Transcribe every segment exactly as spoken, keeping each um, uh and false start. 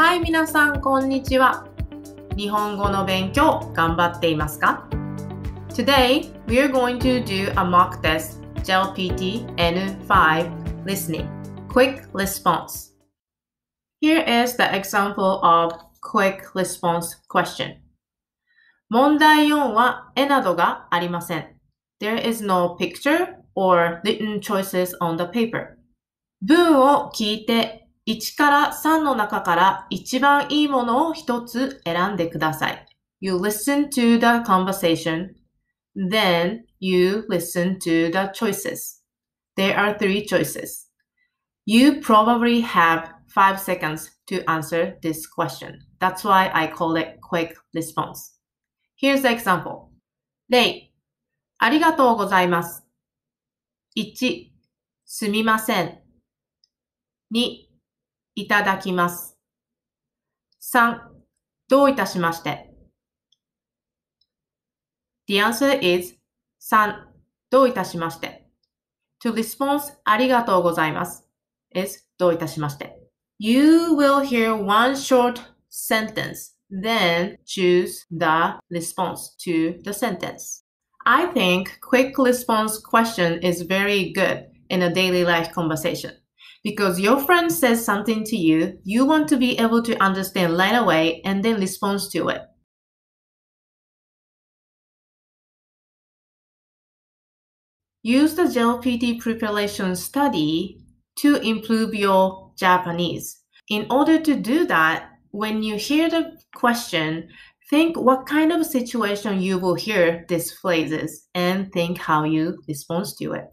はい、皆さんこんにちは。日本語の勉強頑張っていますか？ Today, we are going to do a mock test ジェイエルピーティー エヌファイブ listening quick response. Here is the example of quick response question. 問題よんは絵などがありません。 There is no picture or written choices on the paper. 文を聞いていちからさんの中から一番いいものを一つ選んでください。You listen to the conversation, then you listen to the choices. There are three choices. You probably have five seconds to answer this question. That's why I call it quick response. Here's the example. 例、ありがとうございます。いち、すみません。に、いただきます。さん、どういたしまして。The answer is さん、どういたしまして。To response ありがとうございます。is どういたしまして。You will hear one short sentence, then choose the response to the sentence. I think quick response question is very good in a daily life conversation.Because your friend says something to you, you want to be able to understand right away and then respond to it. Use the J L P T preparation study to improve your Japanese. In order to do that, when you hear the question, think what kind of situation you will hear these phrases and think how you respond to it.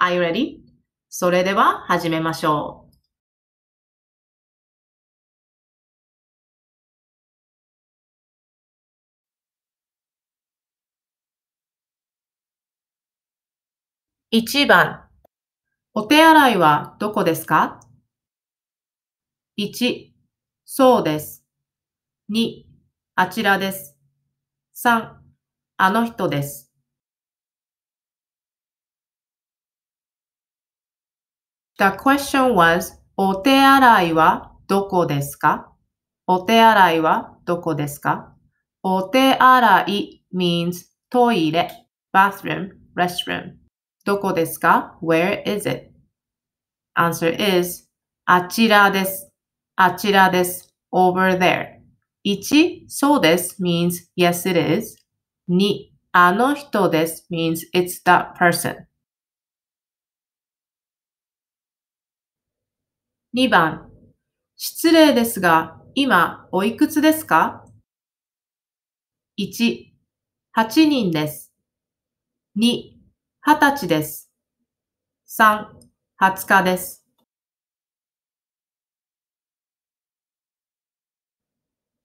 Are you ready?それでは始めましょう。いちばん、お手洗いはどこですか？いち、そうです。に、あちらです。さん、あの人です。The question was, お手洗いはどこですか？お手洗いはどこですか？お手洗い means トイレ、bathroom, restroom. どこですか？ Where is it? Answer is, あちらです。あちらです。Over there. いち、そうです means yes it is. に、あの人です means it's that person.にばん、失礼ですが、今、おいくつですか？いち、はちにんです。に、はたちです。さん、はつかです。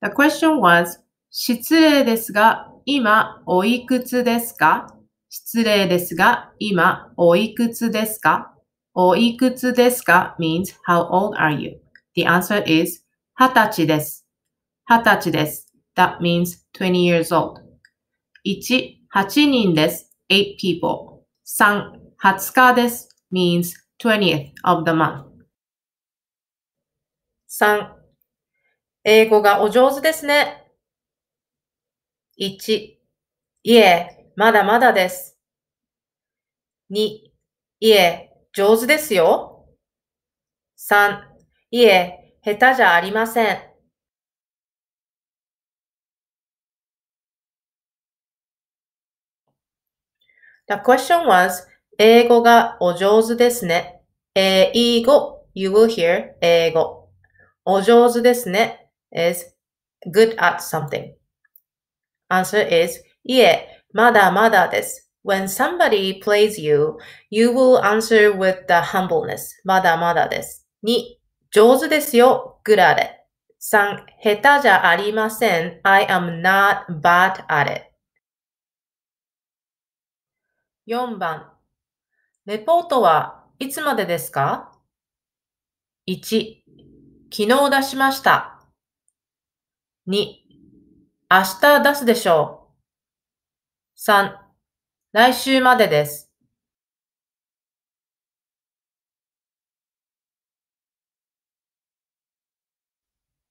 The question was, 失礼ですが、今、おいくつですか？失礼ですが、今、おいくつですか？おいくつですか means how old are you? The answer is 二十歳です。二十歳です。That means twenty years old. いち、はちにんです。eight people. さん、はつかです。means twentieth of the month. さん、英語がお上手ですね。いち、いえ、まだまだです。に、いえ、上手ですよ。さん、いえ、下手じゃありません。The question was, 英語がお上手ですね。え、英語、you will hear 英語。お上手ですね is good at something. Answer is, いえ、まだまだです。When somebody plays you, you will answer with the humbleness. まだまだです。に、上手ですよ。good at it. さん、下手じゃありません。I am not bad at it. よんばん、レポートはいつまでですか？いち、昨日出しました。に、明日出すでしょう。さん、来週までです。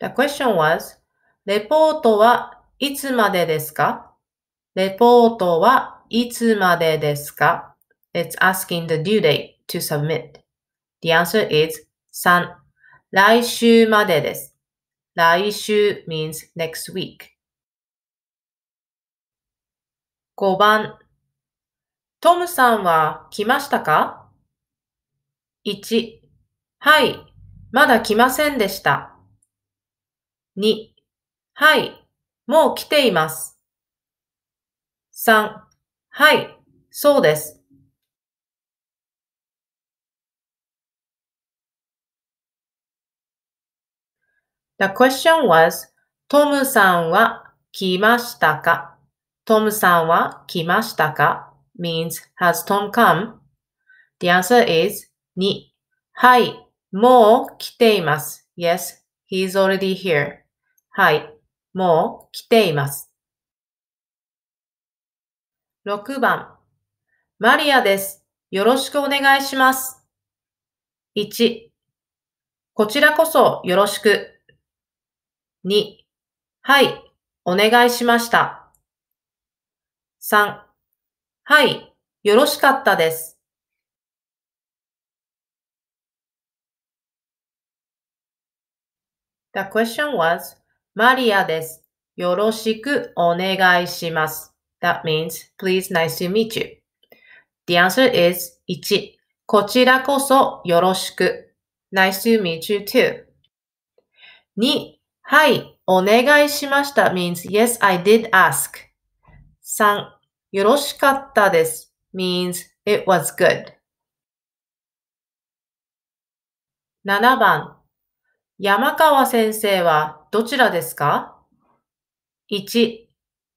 The question was, レポートはいつまでですか?レポートはいつまでですか? It's asking the due date to submit. The answer is さん. 来週までです。来週 means next week. ごばん。トムさんは来ましたか ?いち. はい、まだ来ませんでした。に. はい、もう来ています。さん. はい、そうです。The question was, トムさんは来ましたか?トムさんは来ましたか? means, has Tom come? The answer is, に. はい、もう来ています。Yes, he is already here. はい、もう来ています。ろくばん。マリアです。よろしくお願いします。いち。こちらこそよろしく。に。はい、お願いしました。さん。はい、よろしかったです。The question was, マリアです。よろしくお願いします。That means, please, nice to meet you. The answer is いち. こちらこそよろしく。Nice to meet you too. に. はい、お願いしました means, yes, I did ask. さん. よろしかったです means, it was good. ななばん. 山川先生はどちらですか ?いち.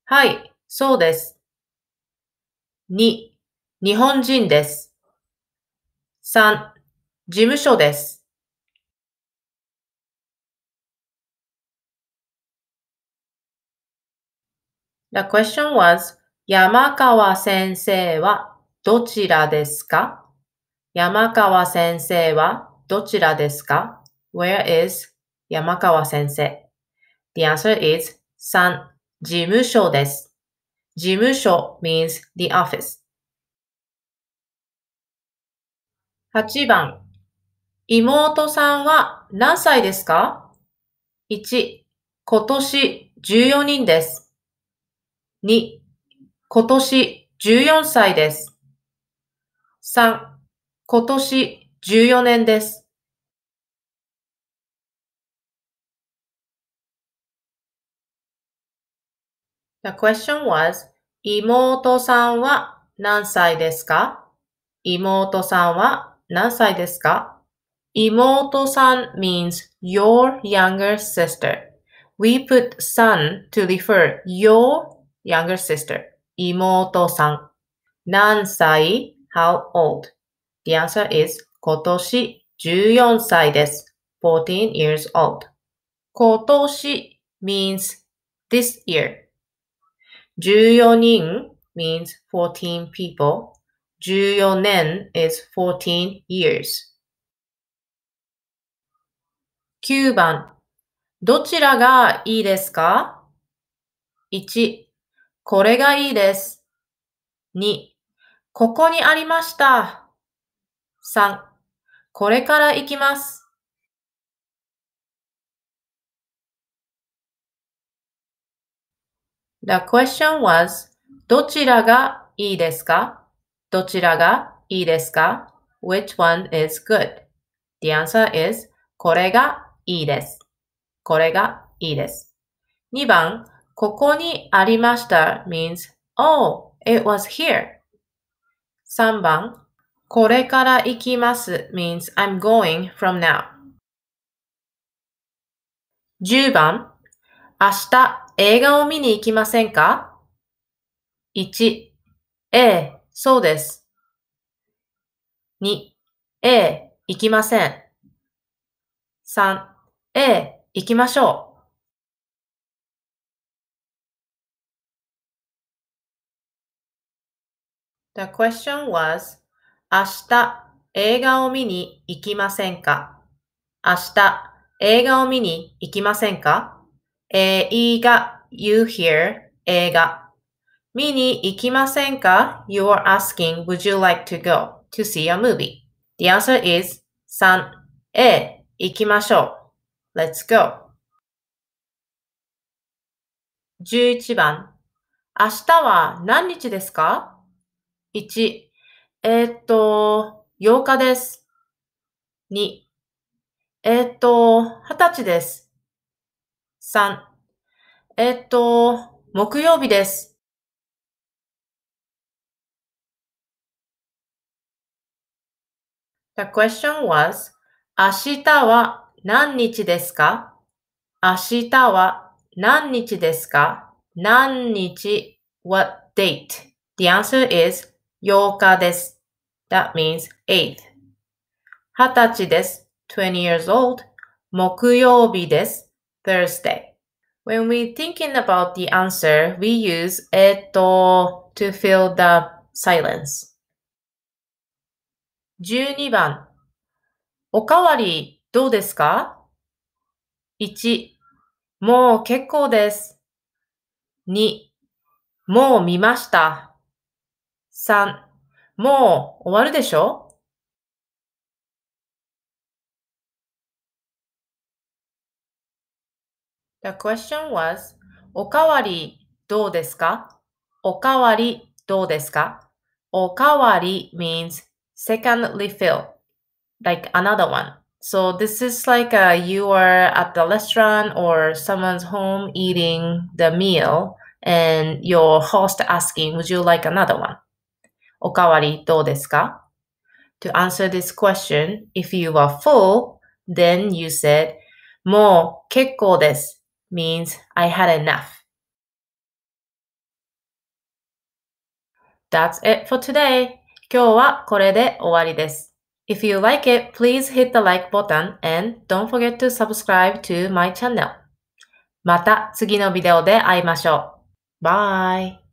はい。そうです。に. 日本人です。さん. 事務所です。The question was, 山川先生はどちらですか?山川先生はどちらですか? Where is 山川先生? The answer is さん. 事務所です。事務所 means the office. はちばん。妹さんは何歳ですか ?いち. 今年じゅうよにんです。に. 今年じゅうよんさいです。さん. 今年じゅうよねんです。The question was, 妹さんは何歳ですか?妹さんは何歳ですか?妹さん means your younger sister. We put さん to refer your younger sister. 妹さん。何歳 ?How old? The answer is 今年じゅうよんさいです。fourteen years old. 今年 means this year.じゅうよにん means fourteen people. じゅうよねん is fourteen years. きゅうばん。どちらがいいですか ?いち. これがいいです。に. ここにありました。さん. これから行きます。The question was, どちらがいいですか?どちらがいいですか? Which one is good? The answer is, これがいいです。これがいいです。にばん、ここにありました means, oh, it was here. さんばん、これから行きます means, I'm going from now. じゅうばん、明日、映画を見に行きませんか ?いち. ええ、そうです。に. ええ、行きません。さん. ええ、行きましょう。The question was, 明日映画を見に行きませんか?明日映画を見に行きませんか？映画 you hear 映画見に行きませんか？ You are asking would you like to go to see a movie? The answer is さん A 行きましょう Let's go じゅういちばん明日は何日ですか？ いち えーっとようかですにえっと、二十歳です。さん、えっと、木曜日です。The question was, 明日は何日ですか？明日は何日ですか？何日 what date? The answer is ようかです。That means はち。二十歳です。twenty years old, 木曜日です。Thursday. When we're thinking about the answer, we use えっと to fill the silence. じゅうにばんおかわりどうですか？ いち. もう結構です。に. もう見ました。さん. もう終わるでしょ？The question was, おかわりどうですか？おかわりどうですか？おかわり means secondly fill, like another one. So this is like a, you are at the restaurant or someone's home eating the meal and your host asking, would you like another one? おかわりどうですか？ To answer this question, if you are full, then you said, もう結構です。Means I had enough. That's it for today. 今日はこれで終わりです。If you like it, please hit the like button and don't forget to subscribe to my channel. また次のビデオで会いましょう。Bye!